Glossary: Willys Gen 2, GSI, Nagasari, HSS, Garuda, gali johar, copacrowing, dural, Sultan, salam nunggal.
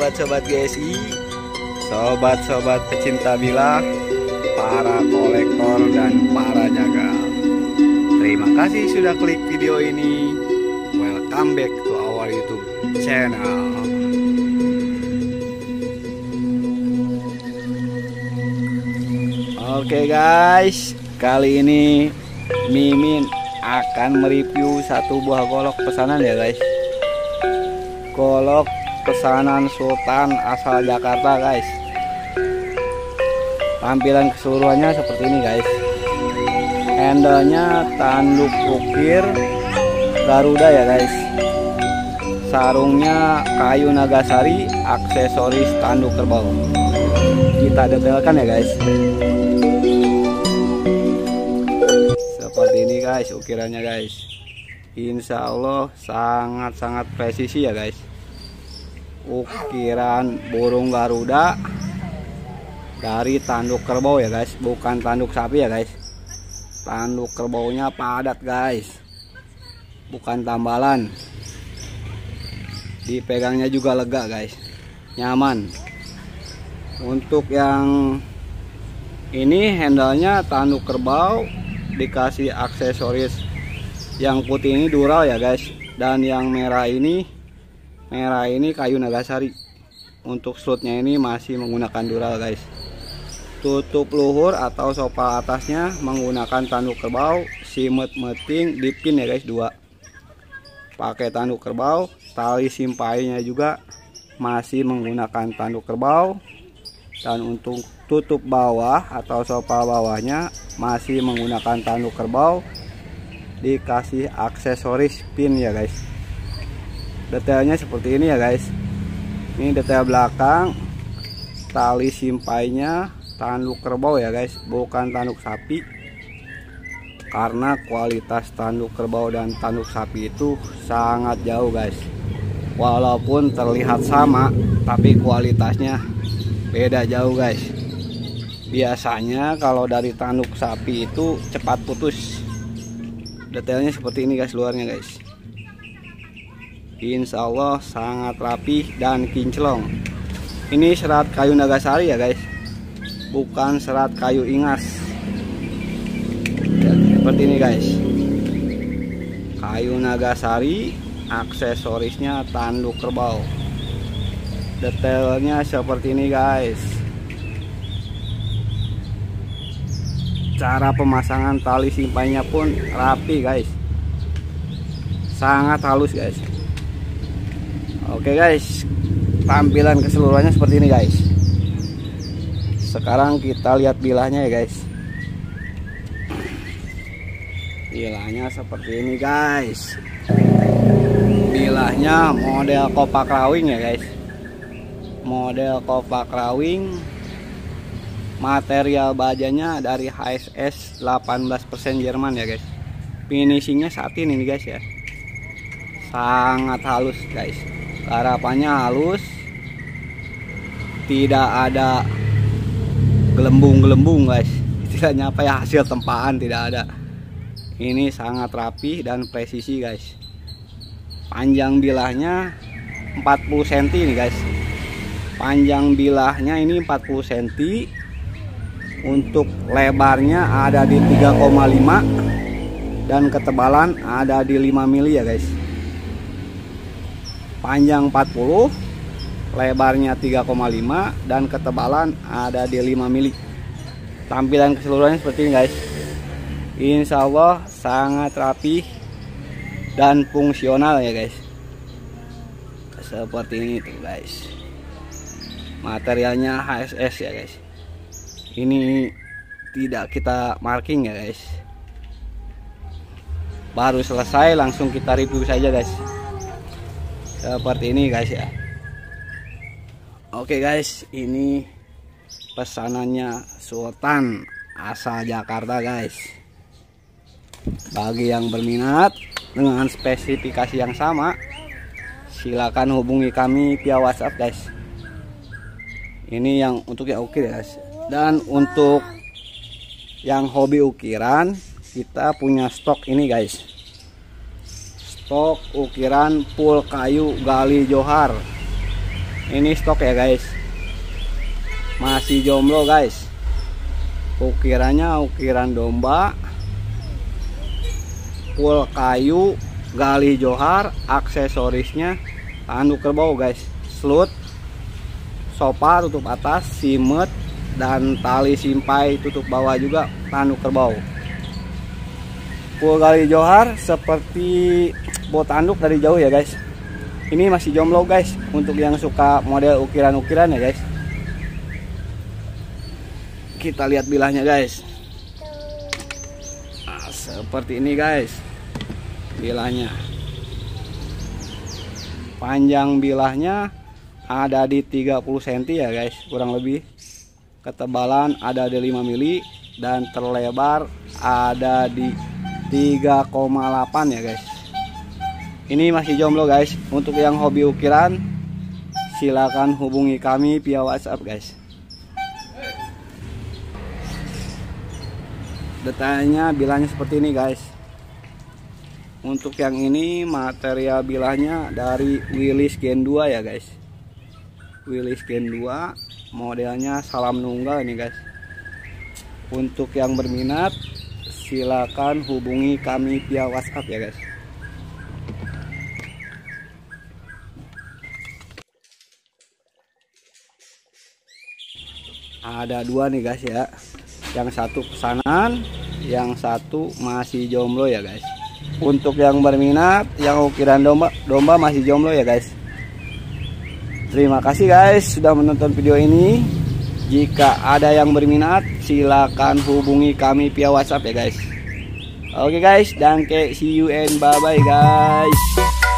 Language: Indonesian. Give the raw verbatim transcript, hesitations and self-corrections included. sobat-sobat G S I, sobat-sobat pecinta bilah, para kolektor dan para jagal. Terima kasih sudah klik video ini. Welcome back to our YouTube channel. Oke guys, kali ini Mimin akan mereview satu buah golok pesanan ya guys. Golok pesanan Sultan asal Jakarta guys. Tampilan keseluruhannya seperti ini guys. Handlenya tanduk ukir Garuda ya guys. Sarungnya kayu Nagasari, aksesoris tanduk kerbau. Kita detailkan ya guys. Seperti ini guys ukirannya guys. Insya Allah sangat-sangat presisi ya guys. Ukiran burung Garuda dari tanduk kerbau ya guys, bukan tanduk sapi ya guys. Tanduk kerbaunya padat guys, bukan tambalan. Dipegangnya juga lega guys, nyaman. Untuk yang ini handlenya tanduk kerbau, dikasih aksesoris. Yang putih ini dural ya guys, dan yang merah ini merah ini kayu Nagasari. Untuk slotnya ini masih menggunakan dural guys. Tutup luhur atau sopal atasnya menggunakan tanduk kerbau, simet meting dipin ya guys dua. Pakai tanduk kerbau, tali simpainya juga masih menggunakan tanduk kerbau, dan untuk tutup bawah atau sopal bawahnya masih menggunakan tanduk kerbau. Dikasih aksesoris pin ya guys. Detailnya seperti ini ya guys. Ini detail belakang, tali simpainya tanduk kerbau ya guys, bukan tanduk sapi. Karena kualitas tanduk kerbau dan tanduk sapi itu sangat jauh guys. Walaupun terlihat sama, tapi kualitasnya beda jauh guys. Biasanya kalau dari tanduk sapi itu cepat putus. Detailnya seperti ini guys luarnya guys. Insya Allah sangat rapih dan kinclong. Ini serat kayu Nagasari ya guys, bukan serat kayu Ingas. Seperti ini guys, kayu Nagasari, aksesorisnya tanduk kerbau. Detailnya seperti ini guys. Cara pemasangan tali simpainya pun rapi guys, sangat halus guys. Oke guys, tampilan keseluruhannya seperti ini guys. Sekarang kita lihat bilahnya ya guys. Bilahnya seperti ini guys. Bilahnya model copacrowing ya guys. Model copacrowing. Material bajanya dari H S S delapan belas persen Jerman ya guys. Finishingnya satin ini guys ya. Sangat halus guys. Garapannya halus. Tidak ada gelembung-gelembung guys. Istilahnya apa ya, hasil tempaan tidak ada. Ini sangat rapi dan presisi guys. Panjang bilahnya empat puluh sentimeter ini guys. Panjang bilahnya ini empat puluh sentimeter. Untuk lebarnya ada di tiga koma lima dan ketebalan ada di lima mili ya guys. Panjang empat puluh, lebarnya tiga koma lima dan ketebalan ada di lima mili. Tampilan keseluruhannya seperti ini guys. Insya Allah sangat rapi dan fungsional ya guys. Seperti ini tuh guys. Materialnya H S S ya guys. Ini tidak kita marking ya guys. Baru selesai langsung kita review saja guys. Seperti ini guys ya. Oke guys, ini pesanannya Sultan asal Jakarta guys. Bagi yang berminat dengan spesifikasi yang sama, silakan hubungi kami via WhatsApp guys. Ini yang untuk yang ukir ya guys. Dan untuk yang hobi ukiran, kita punya stok ini guys. Stok ukiran full kayu gali johar Ini stok ya guys, masih jomblo guys. Ukirannya ukiran domba, full kayu, gali johar, aksesorisnya tanduk kerbau guys, slut, sopa tutup atas, simet, dan tali simpai tutup bawah juga tanduk kerbau. Full gali johar seperti bot tanduk dari jauh ya guys. Ini masih jomblo guys, untuk yang suka model ukiran-ukiran ya guys. Kita lihat bilahnya guys. Nah, seperti ini guys bilahnya. Panjang bilahnya ada di tiga puluh sentimeter ya guys, kurang lebih. Ketebalan ada di lima mili dan terlebar ada di tiga koma delapan ya guys. Ini masih jomblo guys. Untuk yang hobi ukiran silakan hubungi kami via WhatsApp guys. Detailnya bilahnya seperti ini guys. Untuk yang ini material bilahnya dari Willys Gen dua ya guys. Willys Gen dua modelnya salam nunggal ini guys. Untuk yang berminat silakan hubungi kami via WhatsApp ya guys. Ada dua nih guys ya, yang satu pesanan, yang satu masih jomblo ya guys. Untuk yang berminat yang ukiran domba, domba masih jomblo ya guys. Terima kasih guys sudah menonton video ini. Jika ada yang berminat silakan hubungi kami via WhatsApp ya guys. Oke guys, dan see you and bye bye guys.